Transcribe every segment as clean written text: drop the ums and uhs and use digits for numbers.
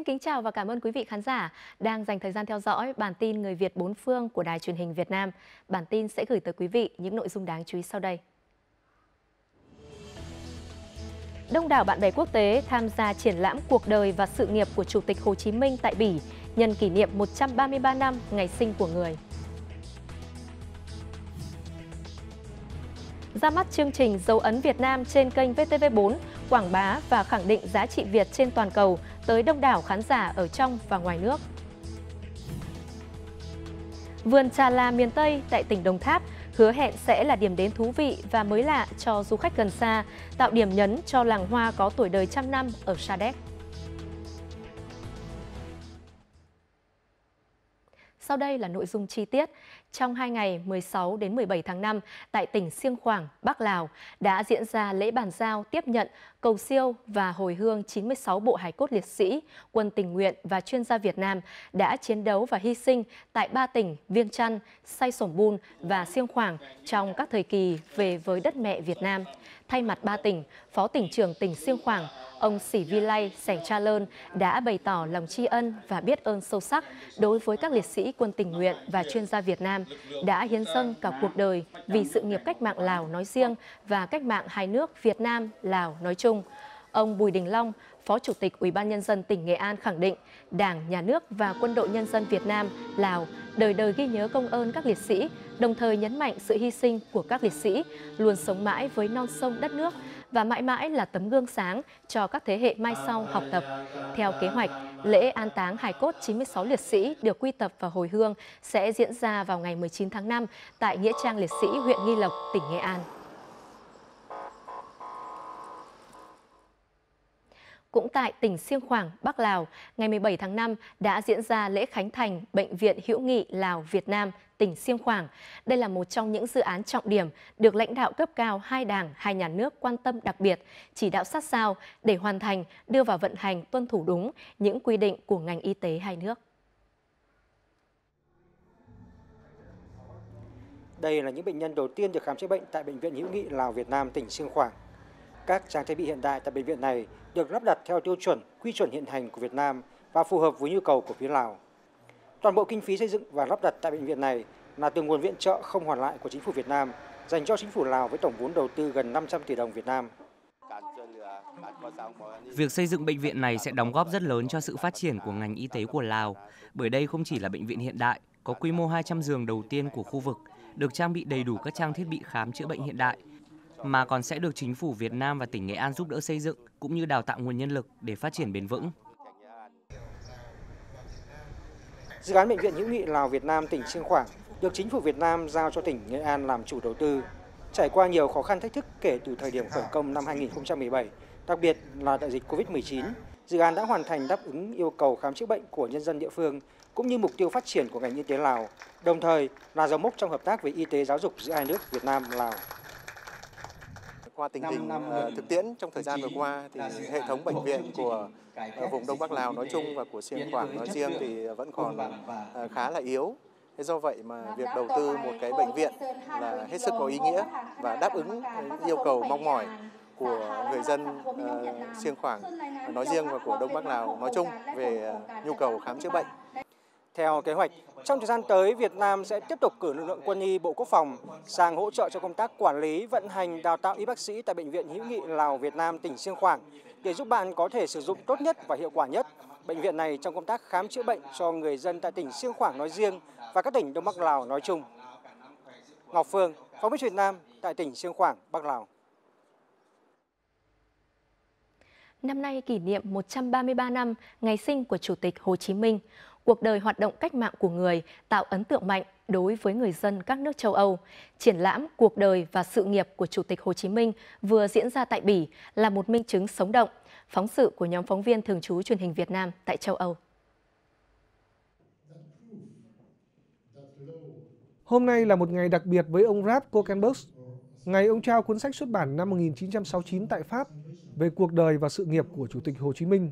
Xin kính chào và cảm ơn quý vị khán giả đang dành thời gian theo dõi bản tin Người Việt bốn phương của Đài Truyền hình Việt Nam. Bản tin sẽ gửi tới quý vị những nội dung đáng chú ý sau đây. Đông đảo bạn bè quốc tế tham gia triển lãm cuộc đời và sự nghiệp của Chủ tịch Hồ Chí Minh tại Bỉ nhân kỷ niệm 133 năm ngày sinh của người. Ra mắt chương trình Dấu ấn Việt Nam trên kênh VTV4, quảng bá và khẳng định giá trị Việt trên toàn cầu tới đông đảo khán giả ở trong và ngoài nước. Vườn trà là miền Tây tại tỉnh Đồng Tháp hứa hẹn sẽ là điểm đến thú vị và mới lạ cho du khách gần xa, tạo điểm nhấn cho làng hoa có tuổi đời trăm năm ở Sa Đéc. Sau đây là nội dung chi tiết. Trong 2 ngày 16 đến 17 tháng 5, tại tỉnh Xiêng Khoảng, Bắc Lào, đã diễn ra lễ bàn giao, tiếp nhận, cầu siêu và hồi hương 96 bộ hài cốt liệt sĩ, quân tình nguyện và chuyên gia Việt Nam đã chiến đấu và hy sinh tại 3 tỉnh Viêng Chăn, Say Sổm Bun và Xiêng Khoảng trong các thời kỳ về với đất mẹ Việt Nam. Thay mặt 3 tỉnh, Phó tỉnh trưởng tỉnh Xiêng Khoảng, ông Sỉ Vi Lay Sẻ Cha Lơn đã bày tỏ lòng tri ân và biết ơn sâu sắc đối với các liệt sĩ quân tình nguyện và chuyên gia Việt Nam đã hiến dâng cả cuộc đời vì sự nghiệp cách mạng Lào nói riêng và cách mạng hai nước Việt Nam, Lào nói chung. Ông Bùi Đình Long, Phó Chủ tịch Ủy ban Nhân dân tỉnh Nghệ An khẳng định Đảng, Nhà nước và Quân đội Nhân dân Việt Nam, Lào đời đời ghi nhớ công ơn các liệt sĩ, đồng thời nhấn mạnh sự hy sinh của các liệt sĩ luôn sống mãi với non sông đất nước và mãi mãi là tấm gương sáng cho các thế hệ mai sau học tập. Theo kế hoạch, lễ an táng hài cốt 96 liệt sĩ được quy tập và hồi hương sẽ diễn ra vào ngày 19 tháng 5 tại Nghĩa trang liệt sĩ huyện Nghi Lộc, tỉnh Nghệ An. Cũng tại tỉnh Xiêng Khoảng, Bắc Lào, ngày 17 tháng 5 đã diễn ra lễ khánh thành Bệnh viện Hữu nghị Lào-Việt Nam, tỉnh Xiêng Khoảng. Đây là một trong những dự án trọng điểm được lãnh đạo cấp cao hai đảng, hai nhà nước quan tâm đặc biệt, chỉ đạo sát sao để hoàn thành, đưa vào vận hành tuân thủ đúng những quy định của ngành y tế hai nước. Đây là những bệnh nhân đầu tiên được khám chữa bệnh tại Bệnh viện Hữu nghị Lào-Việt Nam, tỉnh Xiêng Khoảng. Các trang thiết bị hiện đại tại bệnh viện này được lắp đặt theo tiêu chuẩn, quy chuẩn hiện hành của Việt Nam và phù hợp với nhu cầu của phía Lào. Toàn bộ kinh phí xây dựng và lắp đặt tại bệnh viện này là từ nguồn viện trợ không hoàn lại của chính phủ Việt Nam dành cho chính phủ Lào với tổng vốn đầu tư gần 500 tỷ đồng Việt Nam. Việc xây dựng bệnh viện này sẽ đóng góp rất lớn cho sự phát triển của ngành y tế của Lào, bởi đây không chỉ là bệnh viện hiện đại, có quy mô 200 giường đầu tiên của khu vực, được trang bị đầy đủ các trang thiết bị khám chữa bệnh hiện đại, mà còn sẽ được chính phủ Việt Nam và tỉnh Nghệ An giúp đỡ xây dựng cũng như đào tạo nguồn nhân lực để phát triển bền vững. Dự án Bệnh viện Hữu nghị Lào Việt Nam tỉnh Xiêng Khoảng được chính phủ Việt Nam giao cho tỉnh Nghệ An làm chủ đầu tư, trải qua nhiều khó khăn thách thức kể từ thời điểm khởi công năm 2017, đặc biệt là đại dịch Covid-19. Dự án đã hoàn thành đáp ứng yêu cầu khám chữa bệnh của nhân dân địa phương cũng như mục tiêu phát triển của ngành y tế Lào, đồng thời là dấu mốc trong hợp tác về y tế giáo dục giữa hai nước Việt Nam Lào. Qua tình hình thực tiễn trong thời gian vừa qua thì hệ thống bệnh viện của vùng Đông Bắc Lào nói chung và của Xiêng Khoảng nói riêng thì vẫn còn khá là yếu. Thế do vậy mà việc đầu tư một cái bệnh viện là hết sức có ý nghĩa và đáp ứng yêu cầu mong mỏi của người dân Xiêng Khoảng nói riêng và của Đông Bắc Lào nói chung về nhu cầu khám chữa bệnh. Theo kế hoạch, trong thời gian tới, Việt Nam sẽ tiếp tục cử lực lượng quân y Bộ Quốc phòng sang hỗ trợ cho công tác quản lý, vận hành, đào tạo y bác sĩ tại Bệnh viện Hữu nghị Lào Việt Nam tỉnh Xiêng Khoảng để giúp bạn có thể sử dụng tốt nhất và hiệu quả nhất bệnh viện này trong công tác khám chữa bệnh cho người dân tại tỉnh Xiêng Khoảng nói riêng và các tỉnh Đông Bắc Lào nói chung. Ngọc Phương, phóng viên Việt Nam tại tỉnh Xiêng Khoảng, Bắc Lào. Năm nay kỷ niệm 133 năm ngày sinh của Chủ tịch Hồ Chí Minh. Cuộc đời hoạt động cách mạng của người tạo ấn tượng mạnh đối với người dân các nước châu Âu. Triển lãm Cuộc đời và sự nghiệp của Chủ tịch Hồ Chí Minh vừa diễn ra tại Bỉ là một minh chứng sống động. Phóng sự của nhóm phóng viên thường trú Truyền hình Việt Nam tại châu Âu. Hôm nay là một ngày đặc biệt với ông Rap Kokenberg. Ngày ông trao cuốn sách xuất bản năm 1969 tại Pháp về cuộc đời và sự nghiệp của Chủ tịch Hồ Chí Minh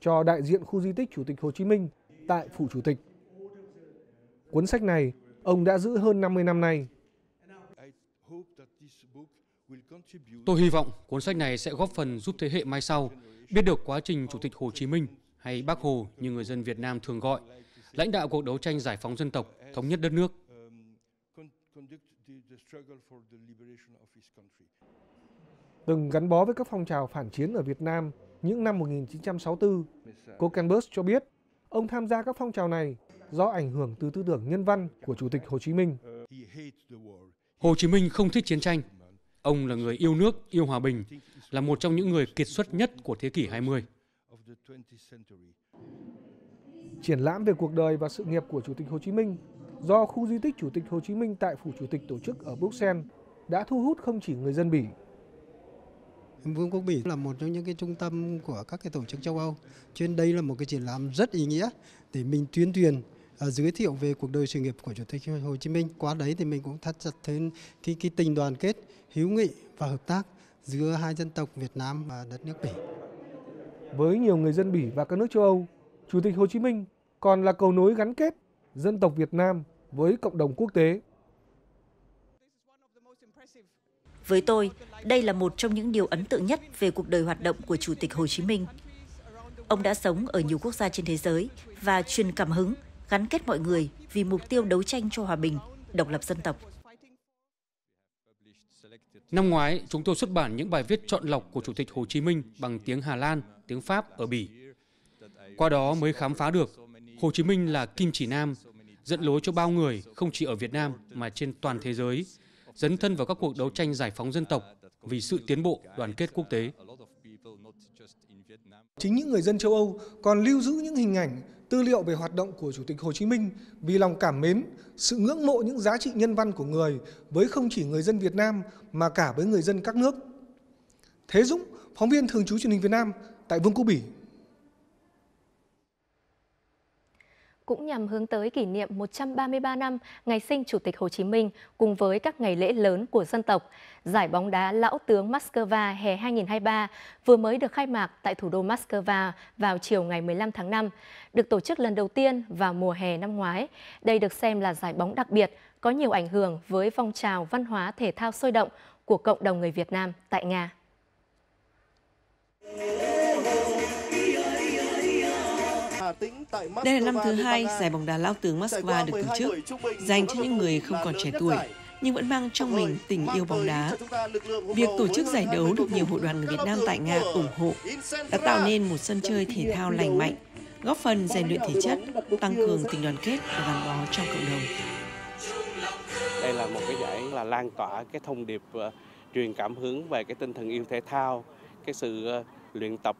cho đại diện khu di tích Chủ tịch Hồ Chí Minh tại Phủ Chủ tịch. Cuốn sách này, ông đã giữ hơn 50 năm nay. Tôi hy vọng cuốn sách này sẽ góp phần giúp thế hệ mai sau biết được quá trình Chủ tịch Hồ Chí Minh hay Bác Hồ như người dân Việt Nam thường gọi, lãnh đạo cuộc đấu tranh giải phóng dân tộc, thống nhất đất nước. Từng gắn bó với các phong trào phản chiến ở Việt Nam những năm 1964, Kokenberg cho biết ông tham gia các phong trào này do ảnh hưởng từ tư tưởng nhân văn của Chủ tịch Hồ Chí Minh. Hồ Chí Minh không thích chiến tranh. Ông là người yêu nước, yêu hòa bình, là một trong những người kiệt xuất nhất của thế kỷ 20. Triển lãm về cuộc đời và sự nghiệp của Chủ tịch Hồ Chí Minh do khu di tích Chủ tịch Hồ Chí Minh tại Phủ Chủ tịch tổ chức ở Bruxelles đã thu hút không chỉ người dân Bỉ. Vương quốc Bỉ là một trong những cái trung tâm của các cái tổ chức châu Âu. Cho nên đây là một cái triển lãm rất ý nghĩa để mình tuyên truyền, giới thiệu về cuộc đời sự nghiệp của Chủ tịch Hồ Chí Minh. Qua đấy thì mình cũng thắt chặt thêm cái tình đoàn kết, hữu nghị và hợp tác giữa hai dân tộc Việt Nam và đất nước Bỉ. Với nhiều người dân Bỉ và các nước châu Âu, Chủ tịch Hồ Chí Minh còn là cầu nối gắn kết dân tộc Việt Nam với cộng đồng quốc tế. Với tôi, đây là một trong những điều ấn tượng nhất về cuộc đời hoạt động của Chủ tịch Hồ Chí Minh. Ông đã sống ở nhiều quốc gia trên thế giới và truyền cảm hứng, gắn kết mọi người vì mục tiêu đấu tranh cho hòa bình, độc lập dân tộc. Năm ngoái, chúng tôi xuất bản những bài viết chọn lọc của Chủ tịch Hồ Chí Minh bằng tiếng Hà Lan, tiếng Pháp ở Bỉ. Qua đó mới khám phá được Hồ Chí Minh là kim chỉ nam, dẫn lối cho bao người không chỉ ở Việt Nam mà trên toàn thế giới, dấn thân vào các cuộc đấu tranh giải phóng dân tộc vì sự tiến bộ đoàn kết quốc tế. Chính những người dân châu Âu còn lưu giữ những hình ảnh, tư liệu về hoạt động của Chủ tịch Hồ Chí Minh vì lòng cảm mến, sự ngưỡng mộ những giá trị nhân văn của người với không chỉ người dân Việt Nam mà cả với người dân các nước. Thế Dũng, phóng viên thường trú truyền hình Việt Nam tại Vương quốc Bỉ. Cũng nhằm hướng tới kỷ niệm 133 năm ngày sinh Chủ tịch Hồ Chí Minh cùng với các ngày lễ lớn của dân tộc, giải bóng đá Lão tướng Moscow hè 2023 vừa mới được khai mạc tại thủ đô Moscow vào chiều ngày 15 tháng 5, được tổ chức lần đầu tiên vào mùa hè năm ngoái. Đây được xem là giải bóng đặc biệt, có nhiều ảnh hưởng với phong trào văn hóa thể thao sôi động của cộng đồng người Việt Nam tại Nga. Đây là năm thứ hai giải bóng đá Lão tướng Moscow được tổ chức, dành cho những người không còn trẻ tuổi nhưng vẫn mang trong mình tình yêu bóng đá. Việc tổ chức giải đấu được nhiều hội đoàn người Việt Nam tại Nga ủng hộ đã tạo nên một sân chơi thể thao lành mạnh, góp phần rèn luyện thể chất, tăng cường tình đoàn kết và gắn bó trong cộng đồng. Đây là một cái giải là lan tỏa cái thông điệp truyền cảm hứng về cái tinh thần yêu thể thao, cái sự luyện tập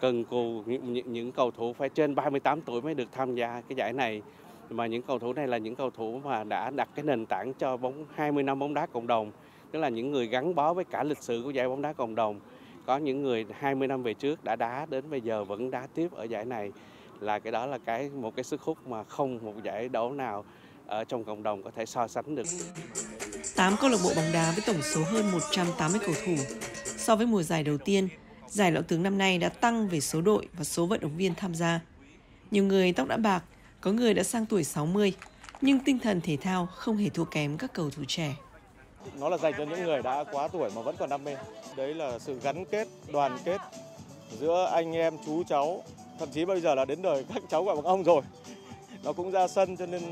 cần cù. Những cầu thủ phải trên 38 tuổi mới được tham gia cái giải này, mà những cầu thủ này là những cầu thủ mà đã đặt cái nền tảng cho 20 năm bóng đá cộng đồng, tức là những người gắn bó với cả lịch sử của giải bóng đá cộng đồng. Có những người 20 năm về trước đã đá đến bây giờ vẫn đá tiếp ở giải này, là cái đó là một cái sức hút mà không một giải đấu nào ở trong cộng đồng có thể so sánh được. 8 câu lạc bộ bóng đá với tổng số hơn 180 cầu thủ. So với mùa giải đầu tiên, giải Lão tướng năm nay đã tăng về số đội và số vận động viên tham gia. Nhiều người tóc đã bạc, có người đã sang tuổi 60, nhưng tinh thần thể thao không hề thua kém các cầu thủ trẻ. Nó là dành cho những người đã quá tuổi mà vẫn còn đam mê. Đấy là sự gắn kết, đoàn kết giữa anh em, chú cháu, thậm chí bây giờ là đến đời các cháu gọi bằng ông rồi. Nó cũng ra sân, cho nên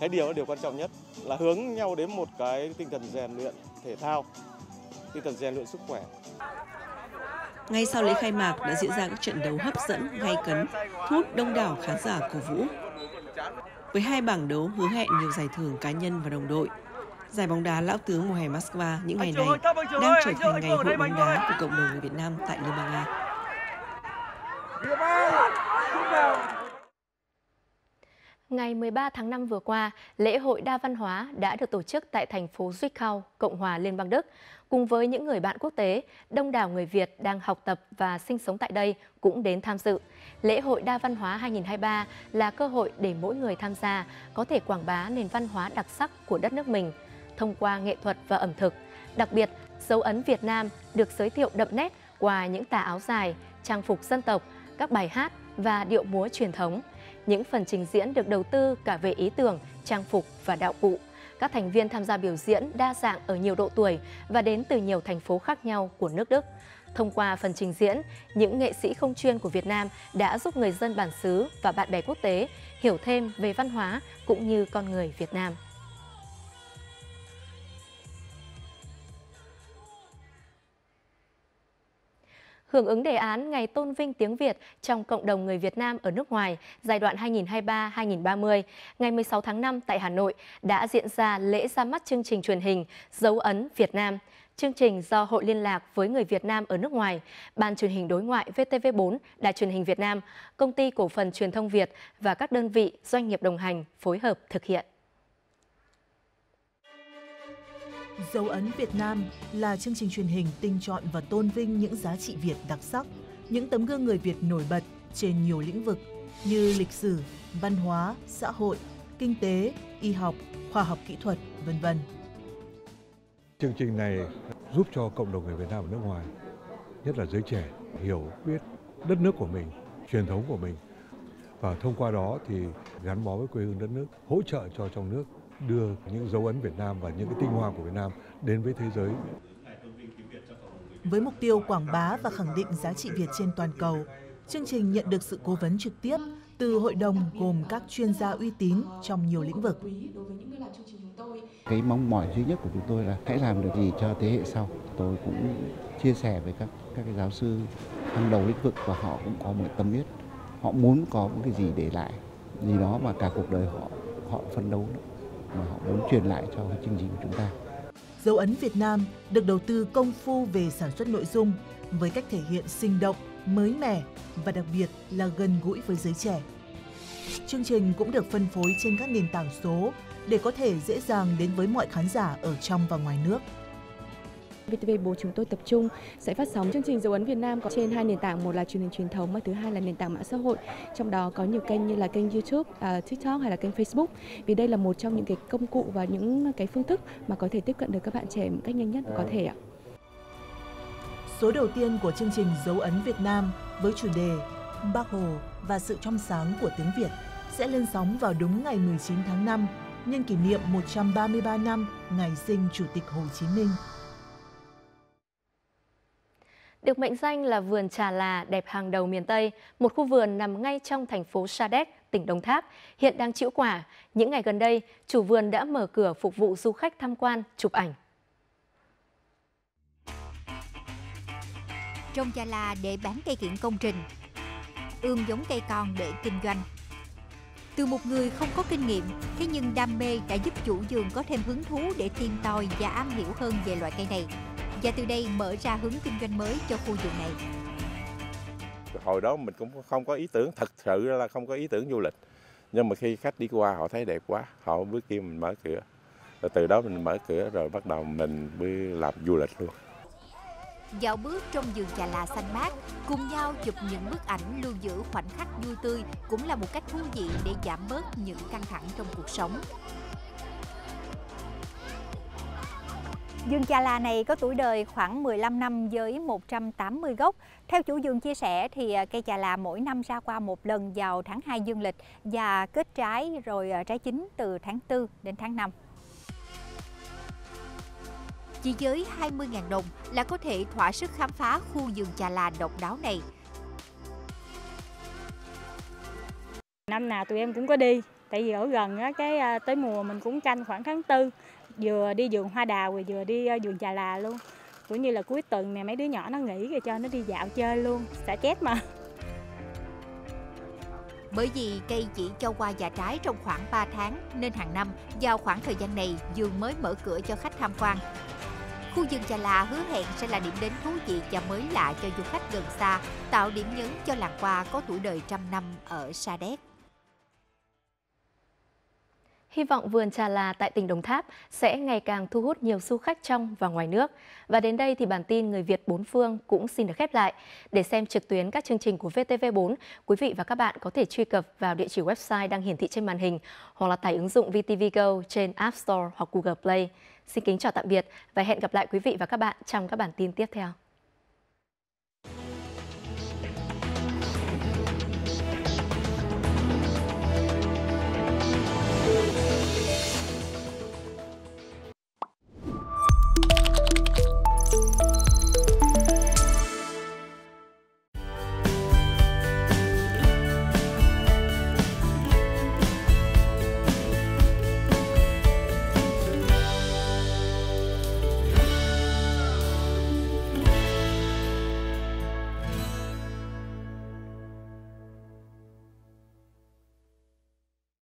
cái điều quan trọng nhất là hướng nhau đến một cái tinh thần rèn luyện thể thao, tinh thần rèn luyện sức khỏe. Ngay sau lễ khai mạc đã diễn ra các trận đấu hấp dẫn, gay cấn, thu hút đông đảo khán giả cổ vũ. Với hai bảng đấu hứa hẹn nhiều giải thưởng cá nhân và đồng đội, giải bóng đá Lão tướng mùa hè Moscow những ngày này đang trở thành ngày hội bóng đá của cộng đồng người Việt Nam tại Liên bang Nga. Ngày 13 tháng 5 vừa qua, lễ hội đa văn hóa đã được tổ chức tại thành phố Duisburg, Cộng hòa Liên bang Đức. Cùng với những người bạn quốc tế, đông đảo người Việt đang học tập và sinh sống tại đây cũng đến tham dự. Lễ hội đa văn hóa 2023 là cơ hội để mỗi người tham gia có thể quảng bá nền văn hóa đặc sắc của đất nước mình thông qua nghệ thuật và ẩm thực. Đặc biệt, dấu ấn Việt Nam được giới thiệu đậm nét qua những tà áo dài, trang phục dân tộc, các bài hát và điệu múa truyền thống. Những phần trình diễn được đầu tư cả về ý tưởng, trang phục và đạo cụ. Các thành viên tham gia biểu diễn đa dạng ở nhiều độ tuổi và đến từ nhiều thành phố khác nhau của nước Đức. Thông qua phần trình diễn, những nghệ sĩ không chuyên của Việt Nam đã giúp người dân bản xứ và bạn bè quốc tế hiểu thêm về văn hóa cũng như con người Việt Nam. Hưởng ứng đề án Ngày Tôn vinh tiếng Việt trong cộng đồng người Việt Nam ở nước ngoài giai đoạn 2023-2030, ngày 16 tháng 5 tại Hà Nội đã diễn ra lễ ra mắt chương trình truyền hình Dấu ấn Việt Nam. Chương trình do Hội Liên lạc với người Việt Nam ở nước ngoài, Ban truyền hình đối ngoại VTV4, Đài truyền hình Việt Nam, Công ty Cổ phần Truyền thông Việt và các đơn vị doanh nghiệp đồng hành phối hợp thực hiện. Dấu ấn Việt Nam là chương trình truyền hình tinh chọn và tôn vinh những giá trị Việt đặc sắc, những tấm gương người Việt nổi bật trên nhiều lĩnh vực như lịch sử, văn hóa, xã hội, kinh tế, y học, khoa học kỹ thuật, vân vân. Chương trình này giúp cho cộng đồng người Việt Nam ở nước ngoài, nhất là giới trẻ, hiểu biết đất nước của mình, truyền thống của mình. Và thông qua đó thì gắn bó với quê hương đất nước, hỗ trợ cho trong nước đưa những dấu ấn Việt Nam và những cái tinh hoa của Việt Nam đến với thế giới. Với mục tiêu quảng bá và khẳng định giá trị Việt trên toàn cầu, chương trình nhận được sự cố vấn trực tiếp từ hội đồng gồm các chuyên gia uy tín trong nhiều lĩnh vực. Cái mong mỏi duy nhất của chúng tôi là hãy làm được gì cho thế hệ sau. Tôi cũng chia sẻ với các cái giáo sư hàng đầu lĩnh vực và họ cũng có một tâm huyết. Họ muốn có một cái gì để lại, gì đó mà cả cuộc đời họ phấn đấu mà họ muốn truyền lại cho cái chương trình của chúng ta. Dấu ấn Việt Nam được đầu tư công phu về sản xuất nội dung với cách thể hiện sinh động, mới mẻ và đặc biệt là gần gũi với giới trẻ. Chương trình cũng được phân phối trên các nền tảng số để có thể dễ dàng đến với mọi khán giả ở trong và ngoài nước. VTV4 chúng tôi tập trung sẽ phát sóng chương trình Dấu ấn Việt Nam có trên hai nền tảng, một là truyền hình truyền thống và thứ hai là nền tảng mạng xã hội. Trong đó có nhiều kênh như là kênh YouTube, TikTok hay là kênh Facebook. Vì đây là một trong những cái công cụ và những cái phương thức mà có thể tiếp cận được các bạn trẻ một cách nhanh nhất có thể ạ. Số đầu tiên của chương trình Dấu ấn Việt Nam với chủ đề Bác Hồ và sự trong sáng của tiếng Việt sẽ lên sóng vào đúng ngày 19 tháng 5 nhân kỷ niệm 133 năm ngày sinh Chủ tịch Hồ Chí Minh. Được mệnh danh là vườn trà là đẹp hàng đầu miền Tây, một khu vườn nằm ngay trong thành phố Sa Đéc, tỉnh Đồng Tháp, hiện đang trĩu quả. Những ngày gần đây, chủ vườn đã mở cửa phục vụ du khách tham quan, chụp ảnh. Trồng trà là để bán cây kiểng công trình, ươm giống cây con để kinh doanh. Từ một người không có kinh nghiệm, thế nhưng đam mê đã giúp chủ vườn có thêm hứng thú để tìm tòi và am hiểu hơn về loại cây này. Và từ đây mở ra hướng kinh doanh mới cho khu vườn này. Hồi đó mình cũng không có ý tưởng, thật sự là không có ý tưởng du lịch. Nhưng mà khi khách đi qua họ thấy đẹp quá, họ bước kia mình mở cửa. Rồi từ đó mình mở cửa rồi bắt đầu mình làm du lịch luôn. Dạo bước trong vườn trà là xanh mát, cùng nhau chụp những bức ảnh lưu giữ khoảnh khắc vui tươi cũng là một cách thú vị để giảm bớt những căng thẳng trong cuộc sống. Vườn trà là này có tuổi đời khoảng 15 năm với 180 gốc. Theo chủ vườn chia sẻ thì cây trà là mỗi năm ra hoa một lần vào tháng 2 dương lịch và kết trái rồi trái chín từ tháng 4 đến tháng 5. Chỉ với 20.000 đồng là có thể thỏa sức khám phá khu vườn trà là độc đáo này. Năm nào tụi em cũng có đi, tại vì ở gần cái tới mùa mình cũng canh khoảng tháng 4. Vừa đi vườn hoa đào rồi vừa đi vườn trà là luôn. Cũng như là cuối tuần nè mấy đứa nhỏ nó nghỉ rồi cho nó đi dạo chơi luôn, xả stress mà. Bởi vì cây chỉ cho hoa và trái trong khoảng 3 tháng nên hàng năm vào khoảng thời gian này vườn mới mở cửa cho khách tham quan. Khu vườn trà là hứa hẹn sẽ là điểm đến thú vị và mới lạ cho du khách gần xa, tạo điểm nhấn cho làng hoa có tuổi đời trăm năm ở Sa Đéc. Hy vọng vườn trà là tại tỉnh Đồng Tháp sẽ ngày càng thu hút nhiều du khách trong và ngoài nước. Và đến đây thì bản tin Người Việt bốn phương cũng xin được khép lại. Để xem trực tuyến các chương trình của VTV4, quý vị và các bạn có thể truy cập vào địa chỉ website đang hiển thị trên màn hình hoặc là tải ứng dụng VTVgo trên App Store hoặc Google Play. Xin kính chào tạm biệt và hẹn gặp lại quý vị và các bạn trong các bản tin tiếp theo.